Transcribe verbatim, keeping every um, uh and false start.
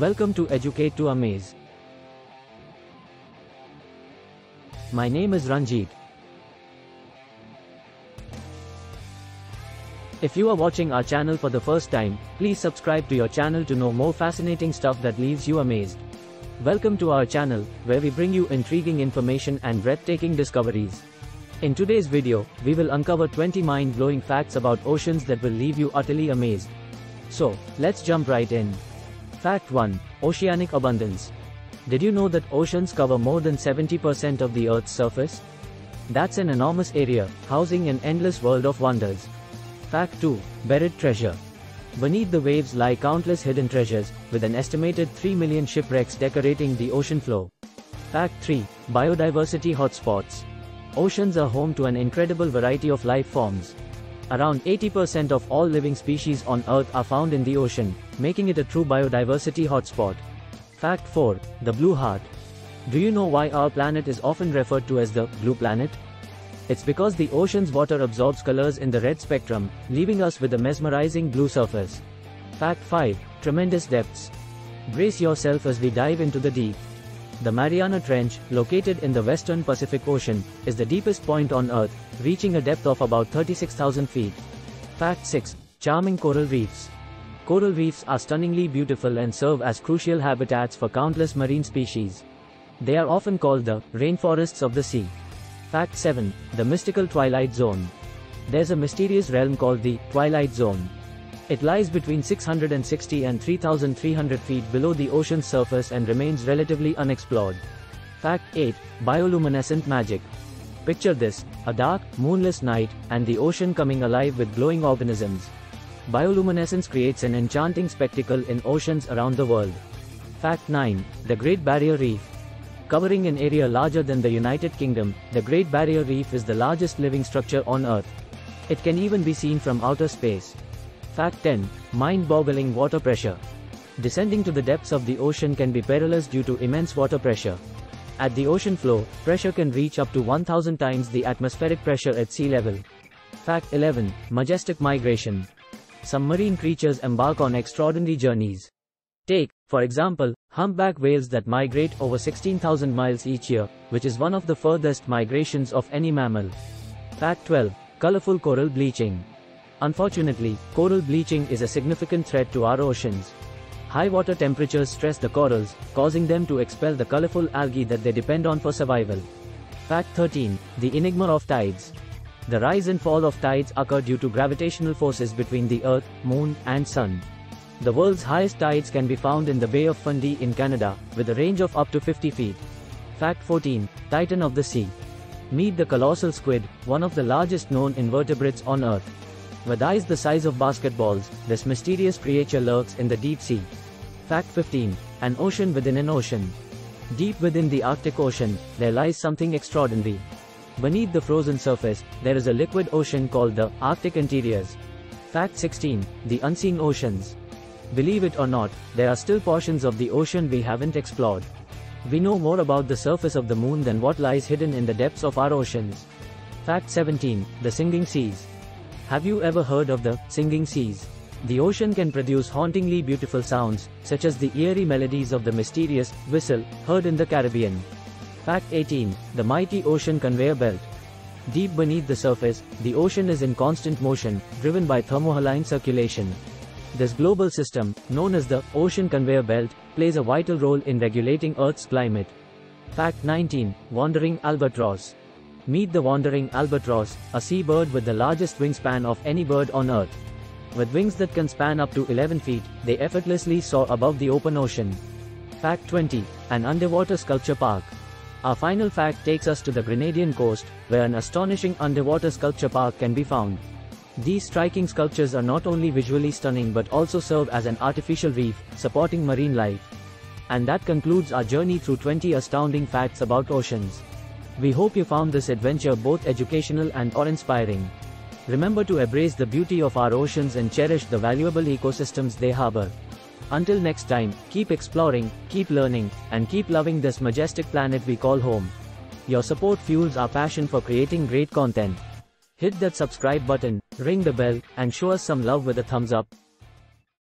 Welcome to Educate to Amaze. My name is Ranjit. If you are watching our channel for the first time, please subscribe to your channel to know more fascinating stuff that leaves you amazed. Welcome to our channel, where we bring you intriguing information and breathtaking discoveries. In today's video, we will uncover twenty mind-blowing facts about oceans that will leave you utterly amazed. So, let's jump right in. Fact one. Oceanic abundance. Did you know that oceans cover more than seventy percent of the Earth's surface? That's an enormous area, housing an endless world of wonders. Fact two. Buried treasure. Beneath the waves lie countless hidden treasures, with an estimated three million shipwrecks decorating the ocean floor. Fact three. Biodiversity hotspots. Oceans are home to an incredible variety of life forms. Around eighty percent of all living species on Earth are found in the ocean, making it a true biodiversity hotspot. Fact four. The Blue Heart. Do you know why our planet is often referred to as the blue planet? It's because the ocean's water absorbs colors in the red spectrum, leaving us with a mesmerizing blue surface. Fact five. Tremendous depths. Brace yourself as we dive into the deep. The Mariana Trench, located in the western Pacific Ocean, is the deepest point on Earth, reaching a depth of about thirty-six thousand feet. Fact six. Charming coral reefs. Coral reefs are stunningly beautiful and serve as crucial habitats for countless marine species. They are often called the rainforests of the sea. Fact seven. The mystical Twilight Zone. There's a mysterious realm called the Twilight Zone. It lies between six hundred sixty and three thousand three hundred feet below the ocean's surface and remains relatively unexplored. Fact eight. Bioluminescent magic. Picture this, a dark, moonless night, and the ocean coming alive with glowing organisms. Bioluminescence creates an enchanting spectacle in oceans around the world. Fact nine. The Great Barrier Reef. Covering an area larger than the United Kingdom, the Great Barrier Reef is the largest living structure on Earth. It can even be seen from outer space. Fact ten. Mind-boggling water pressure. Descending to the depths of the ocean can be perilous due to immense water pressure. At the ocean floor, pressure can reach up to one thousand times the atmospheric pressure at sea level. Fact eleven. Majestic migration. Some marine creatures embark on extraordinary journeys. Take, for example, humpback whales that migrate over sixteen thousand miles each year, which is one of the furthest migrations of any mammal. Fact twelve. Colorful coral bleaching. Unfortunately, coral bleaching is a significant threat to our oceans. High water temperatures stress the corals, causing them to expel the colorful algae that they depend on for survival. Fact thirteen. The enigma of tides. The rise and fall of tides occur due to gravitational forces between the Earth, Moon, and Sun. The world's highest tides can be found in the Bay of Fundy in Canada, with a range of up to fifty feet. Fact fourteen. Titan of the sea. Meet the colossal squid, one of the largest known invertebrates on Earth. With eyes the size of basketballs, this mysterious creature lurks in the deep sea. Fact fifteen. An ocean within an ocean. Deep within the Arctic Ocean, there lies something extraordinary. Beneath the frozen surface, there is a liquid ocean called the Arctic interiors. Fact sixteen. The unseen oceans. Believe it or not, there are still portions of the ocean we haven't explored. We know more about the surface of the moon than what lies hidden in the depths of our oceans. Fact seventeen. The singing seas. Have you ever heard of the singing seas? The ocean can produce hauntingly beautiful sounds, such as the eerie melodies of the mysterious whistle, heard in the Caribbean. Fact eighteen. The mighty Ocean Conveyor Belt. Deep beneath the surface, the ocean is in constant motion, driven by thermohaline circulation. This global system, known as the Ocean Conveyor Belt, plays a vital role in regulating Earth's climate. Fact nineteen. Wandering albatross. Meet the wandering albatross, a seabird with the largest wingspan of any bird on Earth. With wings that can span up to eleven feet, they effortlessly soar above the open ocean. Fact twenty. An underwater sculpture park. Our final fact takes us to the Grenadian coast, where an astonishing underwater sculpture park can be found. These striking sculptures are not only visually stunning but also serve as an artificial reef, supporting marine life. And that concludes our journey through twenty astounding facts about oceans. We hope you found this adventure both educational and awe-inspiring. Remember to embrace the beauty of our oceans and cherish the valuable ecosystems they harbor. Until next time, keep exploring, keep learning, and keep loving this majestic planet we call home. Your support fuels our passion for creating great content. Hit that subscribe button, ring the bell, and show us some love with a thumbs up.